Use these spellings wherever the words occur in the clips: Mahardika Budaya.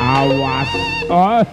Awas, oh,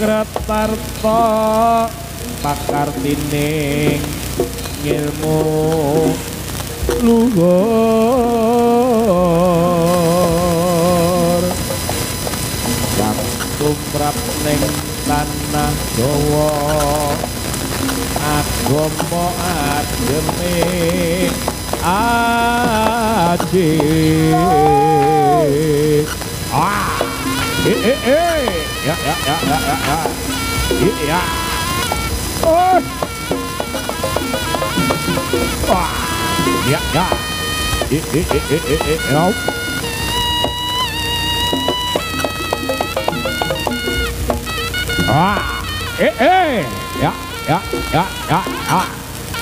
Kretarto pakartining ilmu luhur tumrap ning tanah Jawa agama ageme aji ya. Oh. Wah. Ya. Ya. Ya. Oh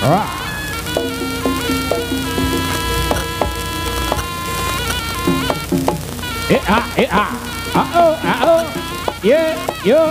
ya. Ya. Ya. Yeah.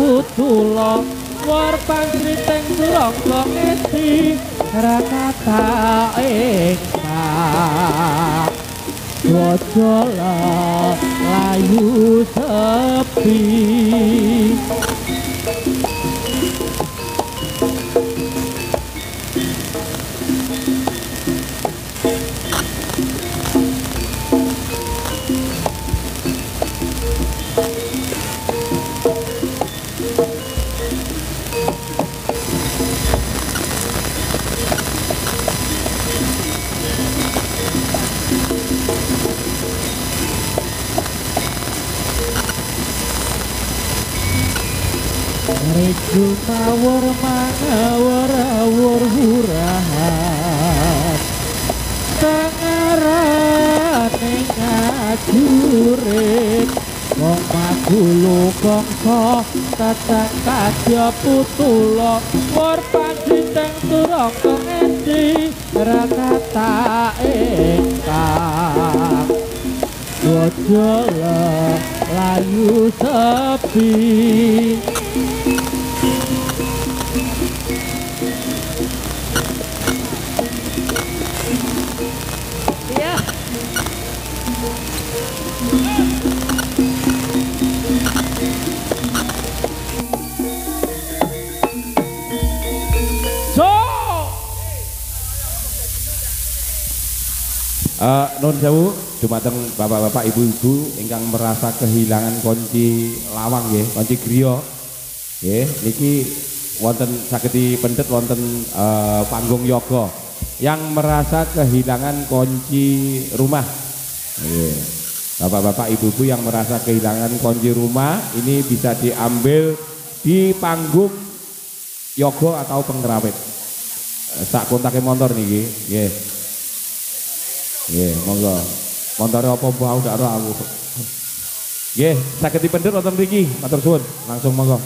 Putulo war pangkriteng blonggong eti rakata engkang jojolo layu sepi Jumawur mangawur hurahan tangaran ngajurek wong magulu kongso tatang kadya putulo war panjiteng turang kengeti rakata engkang jojolo layu sepi non jauh, dumateng bapak-bapak, ibu-ibu ingkang merasa kehilangan kunci lawang ya, kunci griya ya, niki wonten saged dipendet wonten panggung yoga yang merasa kehilangan kunci rumah. Bapak-bapak ibu-ibu yang merasa kehilangan kunci rumah ini bisa diambil di panggung yoga atau pengrawit. Sak kontaknya motor nih, yeah. Yeah, monggo. Montore apa bau dak ora aku. Nggih, saged dipendhet wonten mriki. Matur suwun, langsung monggo.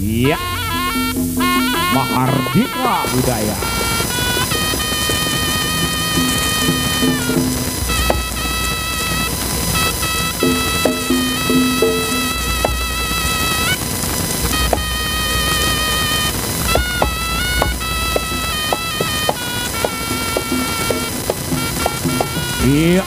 Iya, Mahardika Budaya. Iya.